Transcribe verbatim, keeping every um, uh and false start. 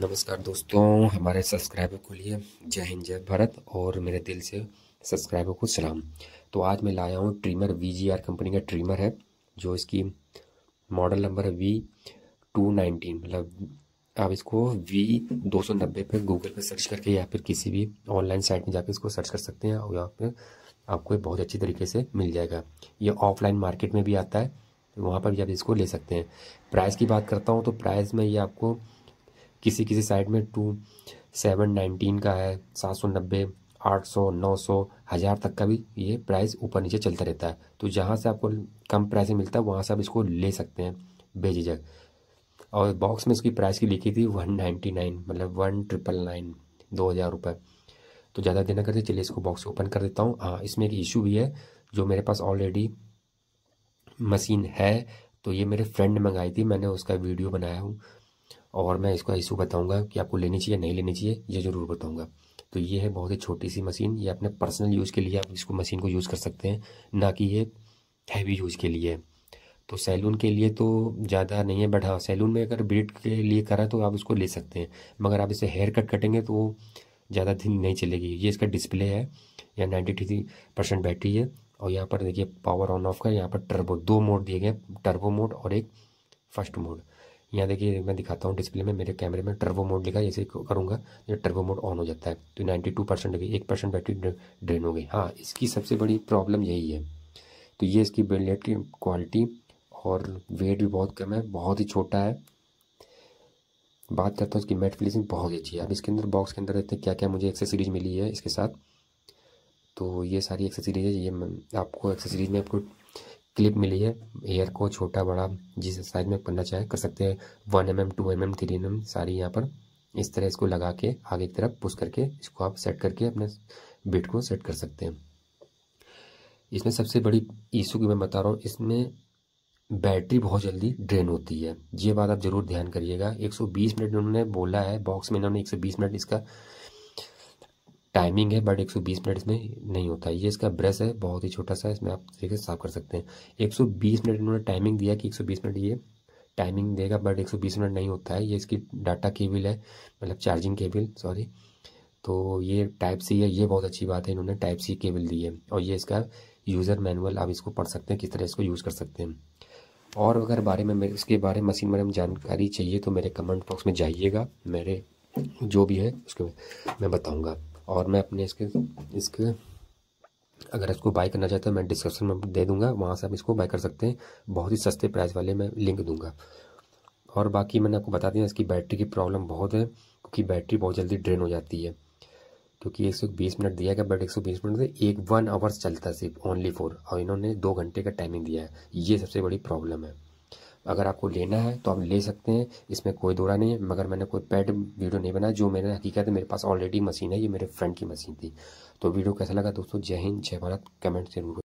नमस्कार दोस्तों, हमारे सब्सक्राइबर को लिए जय हिंद जय भारत और मेरे दिल से सब्सक्राइबर को सलाम। तो आज मैं लाया हूँ trimmer, V G I company का ट्रिमर है, जो इसकी मॉडल नंबर है वी टू नाइन्टी। मतलब आप इसको वी टू नाइन्टी पे गूगल पे सर्च करके या फिर किसी भी ऑनलाइन साइट में जाकर इसको सर्च कर सकते हैं और यहाँ पर आपको ये बहुत अच्छी तरीके से मिल जाएगा। ये ऑफलाइन मार्केट में भी आता है, वहाँ पर भी आप इसको ले सकते हैं। प्राइस की बात करता हूँ तो प्राइस में ये आपको किसी किसी साइड में टू सेवन नाइनटीन का है, सात सौ नब्बे, आठ सौ, नौ सौ, हज़ार तक का भी ये प्राइस ऊपर नीचे चलता रहता है। तो जहाँ से आपको कम प्राइस में मिलता है वहाँ से आप इसको ले सकते हैं बेझिझक। और बॉक्स में इसकी प्राइस की लिखी थी वन नाइन्टी नाइन, मतलब वन ट्रिपल नाइन, दो हज़ार रुपये। तो ज़्यादा देना करते, चलिए इसको बॉक्स ओपन कर देता हूँ। हाँ, इसमें एक इशू भी है, जो मेरे पास ऑलरेडी मशीन है तो ये मेरे फ्रेंड ने मंगाई थी, मैंने उसका वीडियो बनाया हूँ और मैं इसका इशू बताऊंगा कि आपको लेनी चाहिए नहीं लेनी चाहिए, ये ज़रूर बताऊंगा। तो ये है बहुत ही छोटी सी मशीन, ये अपने पर्सनल यूज़ के लिए आप इसको मशीन को यूज़ कर सकते हैं, ना कि ये हैवी यूज़ के लिए। तो सैलून के लिए तो ज़्यादा नहीं है, बट हाँ सैलून में अगर ब्रीड के लिए करा तो आप इसको ले सकते हैं, मगर आप इसे हेयर कट कटेंगे तो वो ज़्यादा दिन नहीं चलेगी। ये इसका डिस्प्ले है, या नाइन्टी थ्री परसेंट बैटरी है और यहाँ पर देखिए पावर ऑन ऑफ का, यहाँ पर टर्बो दो मोड दिए गए, टर्बो मोड और एक फर्स्ट मोड। यहाँ देखिए मैं दिखाता हूँ डिस्प्ले में, मेरे कैमरे में टर्बो मोड लिखा है, जैसे करूँगा ये टर्बो मोड ऑन हो जाता है। तो नाइन्टी टू परसेंट, एक परसेंट बैटरी ड्रेन हो गई। हाँ, इसकी सबसे बड़ी प्रॉब्लम यही है। तो ये इसकी बिल्ड की क्वालिटी और वेट भी बहुत कम है, बहुत ही छोटा है। बात करता हूँ इसकी मैट फिनिशिंग बहुत अच्छी है। अब इसके अंदर बॉक्स के अंदर रहते क्या क्या मुझे एक्सेसरीज मिली है इसके साथ, तो ये सारी एक्सेसरीज है। ये आपको एक्सेसरीज में आपको क्लिप मिली है, हेयर को छोटा बड़ा जिस साइज में करना चाहे कर सकते हैं, one M M, two M M, three M M, सारी यहाँ पर इस तरह इसको लगा के आगे की तरफ पुश करके इसको आप सेट करके अपने बिट को सेट कर सकते हैं। इसमें सबसे बड़ी इशू की मैं बता रहा हूँ, इसमें बैटरी बहुत जल्दी ड्रेन होती है, ये बात आप ज़रूर ध्यान करिएगा। एक सौ बीस मिनट उन्होंने बोला है बॉक्स में, इन्होंने एक सौ बीस मिनट इसका टाइमिंग है, बट एक सौ बीस मिनट इसमें नहीं होता है। ये इसका ब्रश है, बहुत ही छोटा सा, इसमें आप तरीके से साफ कर सकते हैं। एक सौ बीस मिनट इन्होंने टाइमिंग दिया कि एक सौ बीस मिनट ये टाइमिंग देगा, बट एक सौ बीस मिनट नहीं होता है। ये इसकी डाटा केबल है, मतलब चार्जिंग केबल, सॉरी। तो ये टाइप सी है, ये बहुत अच्छी बात है, इन्होंने टाइप सी केबल दी है। और ये इसका यूज़र मैनुअल, आप इसको पढ़ सकते हैं किस तरह इसको यूज़ कर सकते हैं। और अगर बारे में इसके बारे में मशीन बारे में जानकारी चाहिए तो मेरे कमेंट बॉक्स में जाइएगा, मेरे जो भी है उसको मैं बताऊँगा। और मैं अपने इसके इसके अगर इसको बाय करना चाहते हैं मैं डिस्क्रिप्शन में दे दूंगा, वहाँ से आप इसको बाय कर सकते हैं, बहुत ही सस्ते प्राइस वाले मैं लिंक दूंगा। और बाकी मैंने आपको बता दिया इसकी बैटरी की प्रॉब्लम बहुत है, क्योंकि बैटरी बहुत जल्दी ड्रेन हो जाती है, क्योंकि एक सौ बीस मिनट दिया गया बट एक सौ बीस मिनट से एक वन आवर्स चलता है सिर्फ, ओनली फोर, और इन्होंने दो घंटे का टाइमिंग दिया है। ये सबसे बड़ी प्रॉब्लम है। अगर आपको लेना है तो आप ले सकते हैं, इसमें कोई दोरा नहीं है, मगर मैंने कोई पेड वीडियो नहीं बनाया, जो मैंने हकीकत है मेरे पास ऑलरेडी मशीन है, ये मेरे फ्रेंड की मशीन थी। तो वीडियो कैसा लगा दोस्तों, जय हिंद जय भारत, कमेंट जरूर।